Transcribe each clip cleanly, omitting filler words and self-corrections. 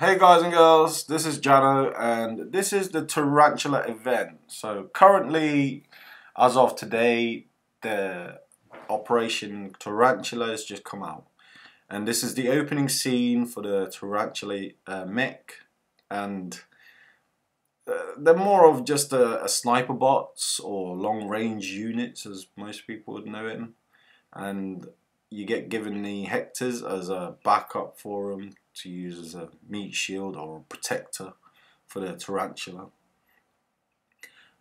Hey guys and girls, this is Jano and this is the Tarantula event. So currently, as of today, the Operation Tarantula has just come out. And this is the opening scene for the Tarantula mech. And they're more of just a sniper bots or long range units as most people would know it. And you get given the Hectors as a backup for them to use as a meat shield or a protector for the Tarantula.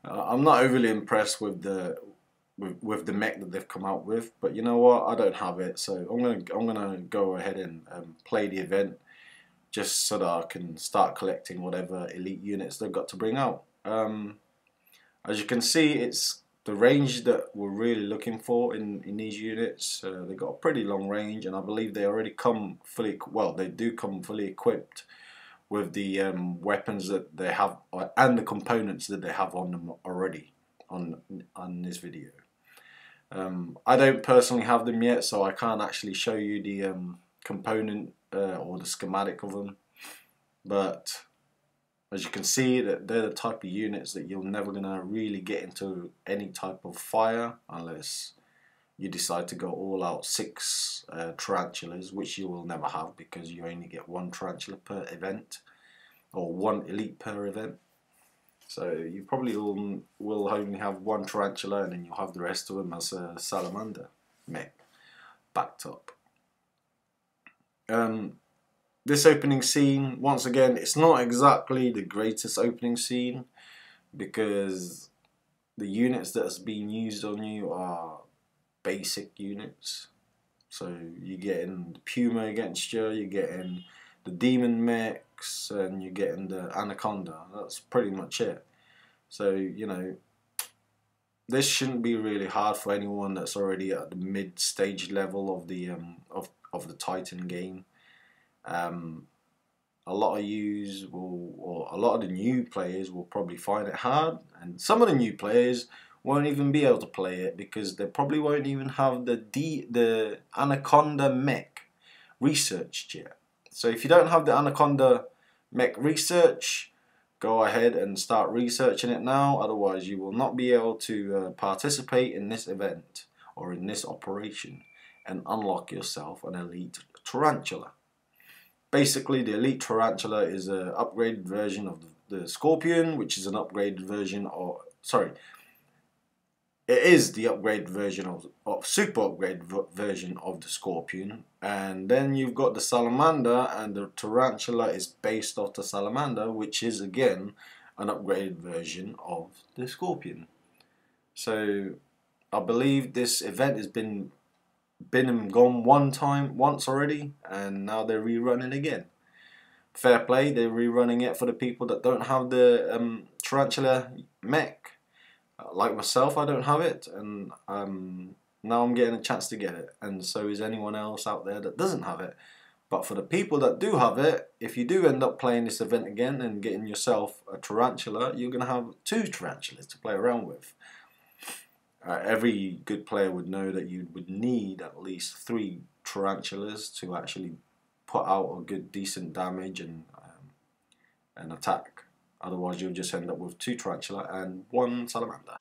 I'm not overly impressed with the mech that they've come out with, but you know what? I don't have it, so I'm gonna go ahead and play the event just so that I can start collecting whatever elite units they've got to bring out. As you can see, it's the range that we're really looking for in these units. They've got a pretty long range, and I believe they already come fully, well, they do come fully equipped with the weapons that they have and the components that they have on them already on this video. I don't personally have them yet, so I can't actually show you the component or the schematic of them, but as you can see, that they're the type of units that you're never gonna really get into any type of fire unless you decide to go all out 6 tarantulas, which you will never have because you only get 1 tarantula per event or 1 elite per event. So you probably will only have 1 tarantula, and then you'll have the rest of them as a salamander mech backed up. This opening scene, once again, it's not exactly the greatest opening scene because the units that has been used on you are basic units. So you're getting the Puma against you, you're getting the Demon Mechs, and you're getting the Anaconda. That's pretty much it. So, you know, this shouldn't be really hard for anyone that's already at the mid-stage level of the of the Titan game. A lot of yous will, or a lot of the new players will probably find it hard, and some of the new players won't even be able to play it because they probably won't even have the Anaconda mech researched yet. So if you don't have the Anaconda mech research, go ahead and start researching it now, otherwise you will not be able to participate in this event or in this operation and unlock yourself an elite tarantula. Basically, the elite tarantula is an upgraded version of the Scorpion, which is an upgraded version of, sorry, it is the upgraded version of super upgraded version of the Scorpion. And then you've got the Salamander, and the tarantula is based off the Salamander, which is again an upgraded version of the Scorpion. So I believe this event has been and gone once already, and now they're rerunning again. Fair play, they're rerunning it for the people that don't have the tarantula mech. Like myself, I don't have it, and now I'm getting a chance to get it, and so is anyone else out there that doesn't have it. But for the people that do have it, if you do end up playing this event again and getting yourself a tarantula, you're gonna have 2 tarantulas to play around with. Every good player would know that you would need at least 3 tarantulas to actually put out a good decent damage and an attack. Otherwise, you'll just end up with 2 tarantula and 1 salamander.